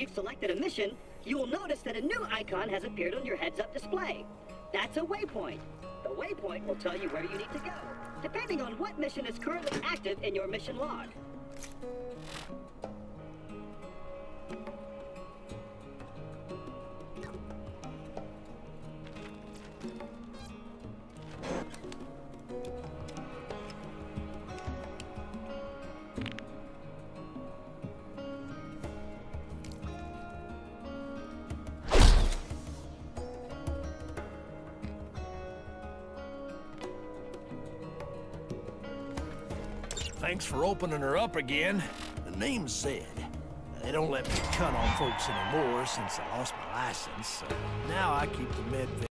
you've selected a mission, you will notice that a new icon has appeared on your heads-up display. That's a waypoint. The waypoint will tell you where you need to go, depending on what mission is currently active in your mission log. Thanks for opening her up again. The name's Zed. They don't let me cut on folks anymore since I lost my license, so now I keep the med.